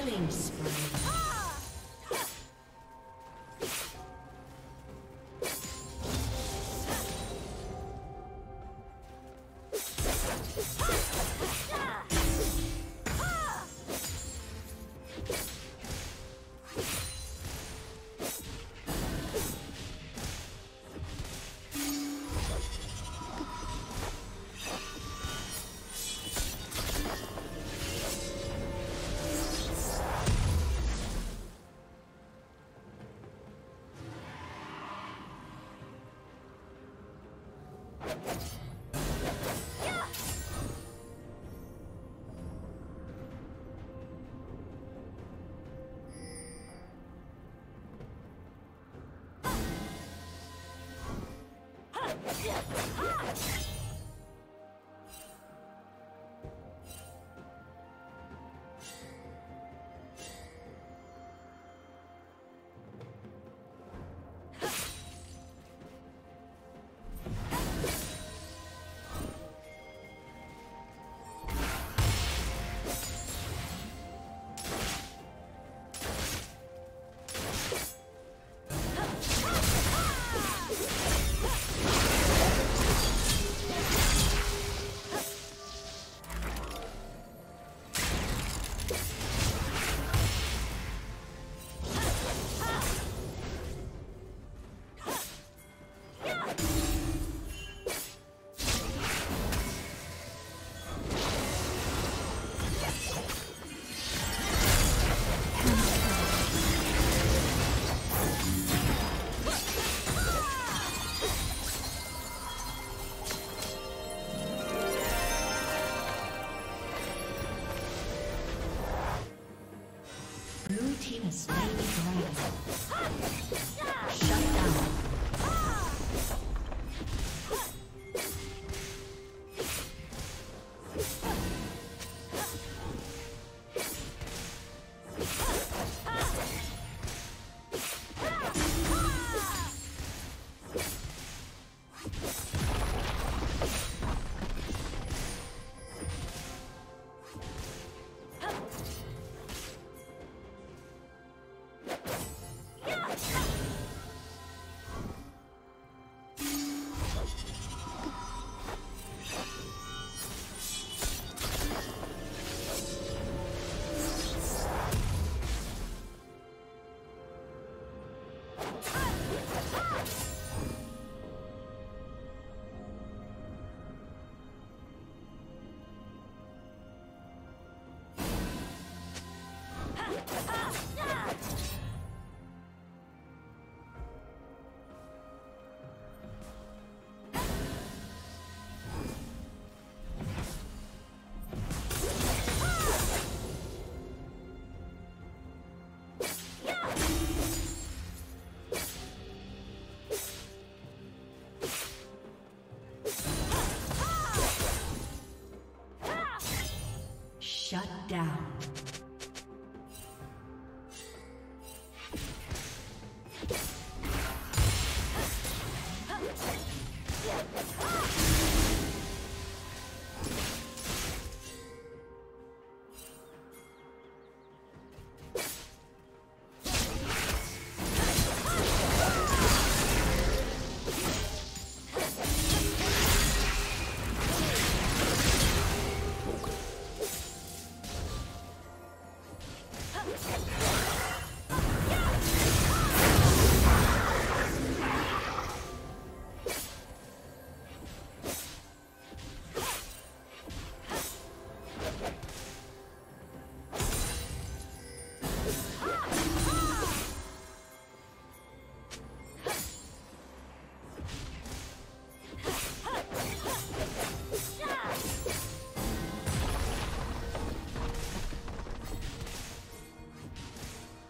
Killing spree.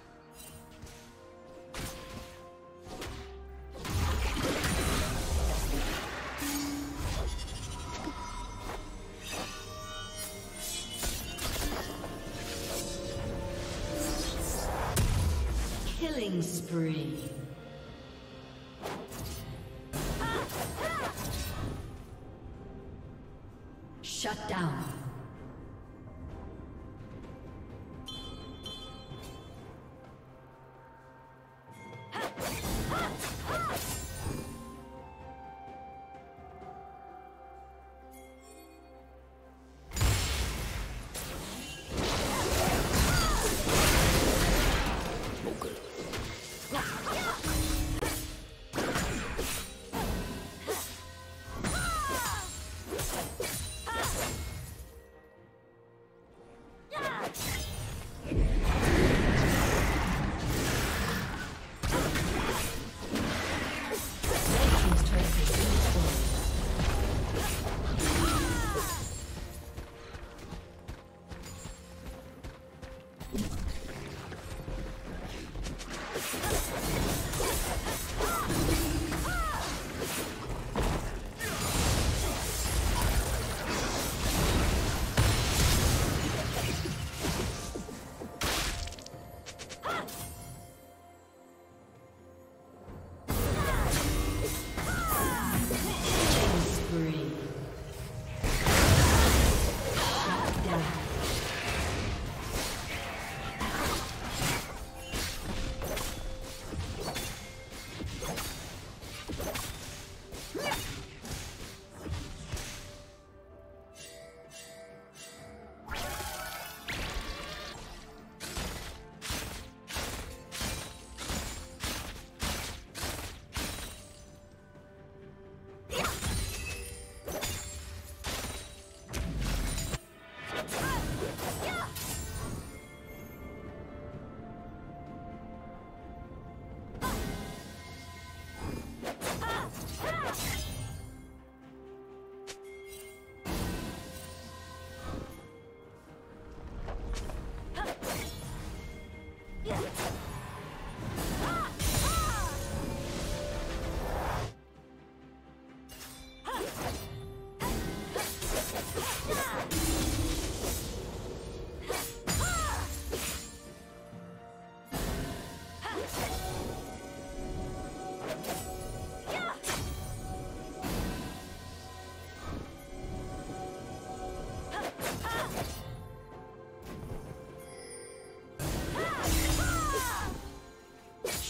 Shut down. Killing spree. Shut down.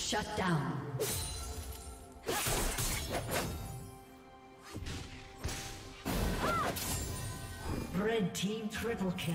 Shut down. Red team triple kill.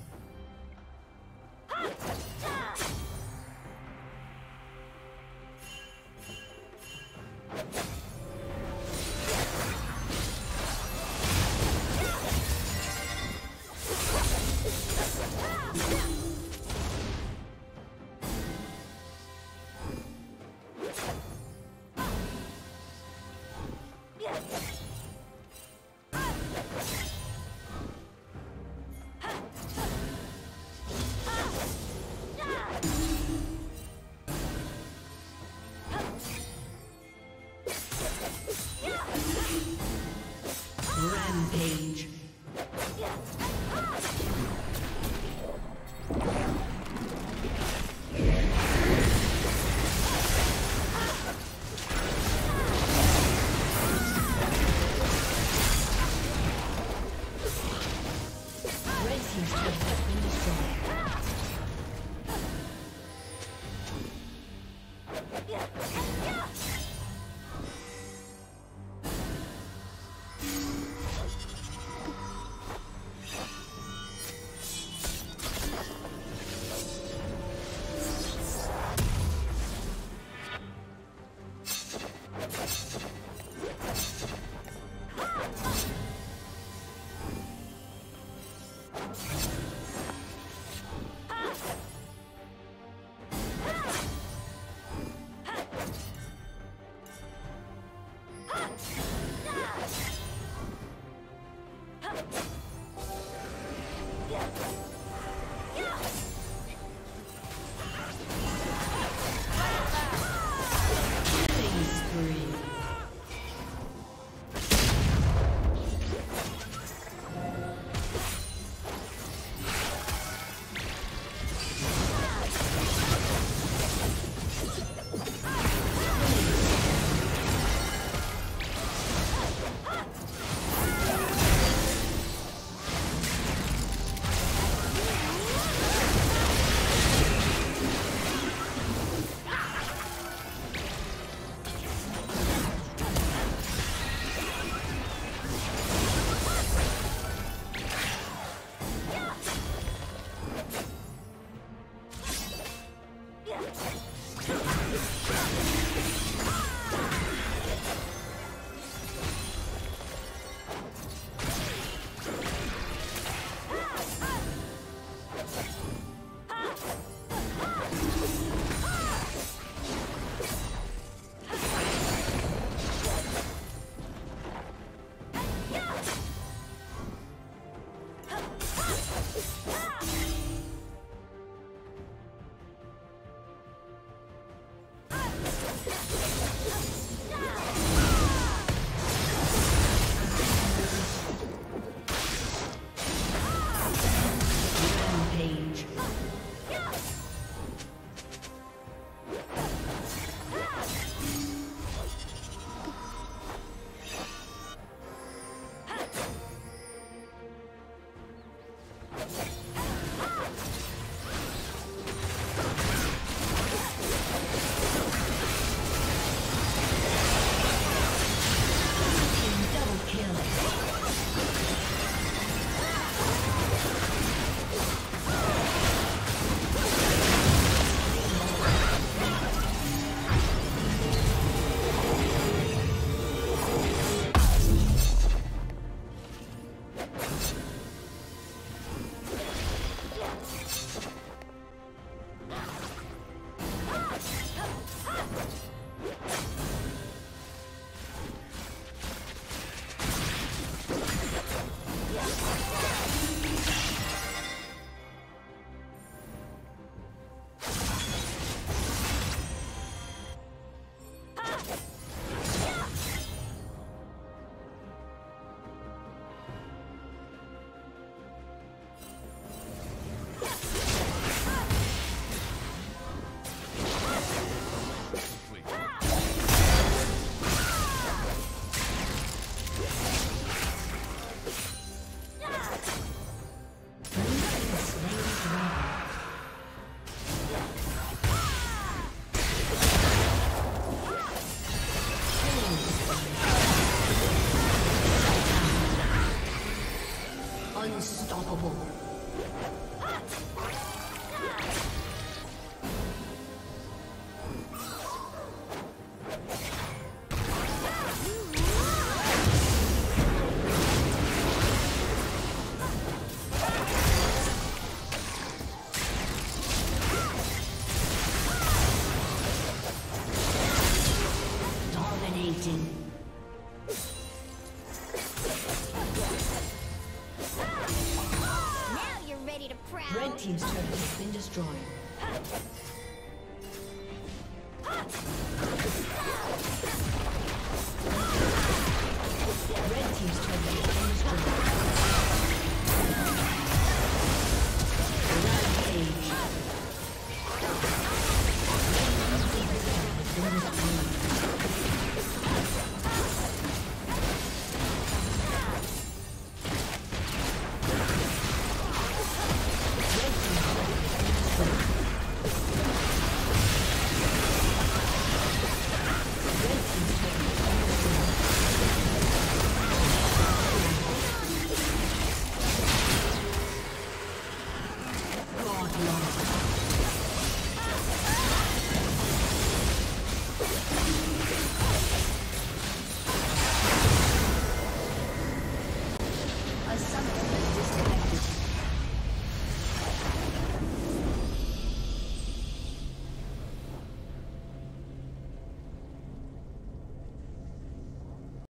Red team's turret has been destroyed. Red team's turret has been destroyed. Rampage. Come on.